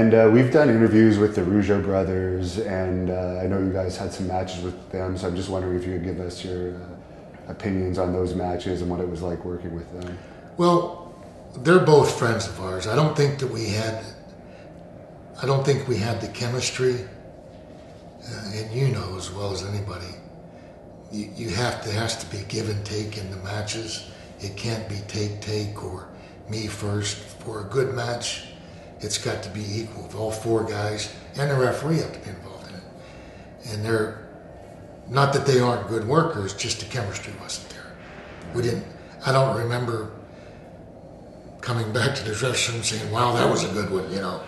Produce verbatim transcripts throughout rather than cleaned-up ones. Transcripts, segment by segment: And uh, we've done interviews with the Rougeau brothers, and uh, I know you guys had some matches with them, so I'm just wondering if you could give us your uh, opinions on those matches and what it was like working with them. Well, they're both friends of ours. I don't think that we had, I don't think we had the chemistry, uh, and you know as well as anybody, you, you have to, has to be give and take in the matches. It can't be take, take, or me first. For a good match, it's got to be equal with all four guys, and the referee have to be involved in it. And they're, not that they aren't good workers, just the chemistry wasn't there. We didn't, I don't remember coming back to the dressing room saying, wow, that was a good one, you know.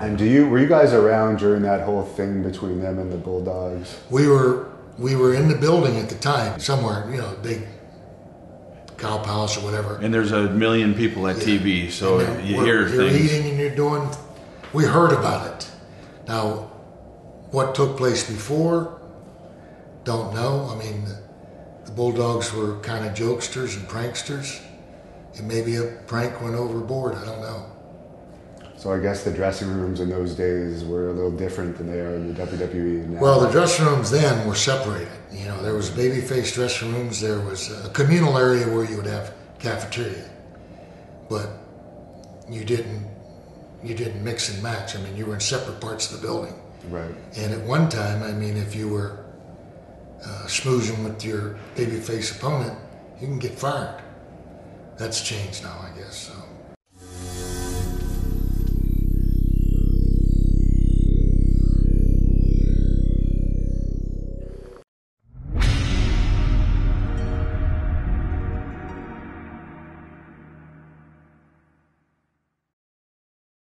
And do you, were you guys around during that whole thing between them and the Bulldogs? We were, we were in the building at the time, somewhere, you know, big cow palace or whatever. And there's a million people at yeah. T V, so you hear things. You're eating and you're doing, we heard about it. Now, what took place before, don't know. I mean, the Bulldogs were kind of jokesters and pranksters, and maybe a prank went overboard, I don't know. So I guess the dressing rooms in those days were a little different than they are in the W W E now. Well, the dressing rooms then were separated. You know, there was babyface dressing rooms. There was a communal area where you would have cafeteria, but you didn't you didn't mix and match. I mean, you were in separate parts of the building. Right. And at one time, I mean, if you were uh, schmoozing with your babyface opponent, you can get fired. That's changed now, I guess. So.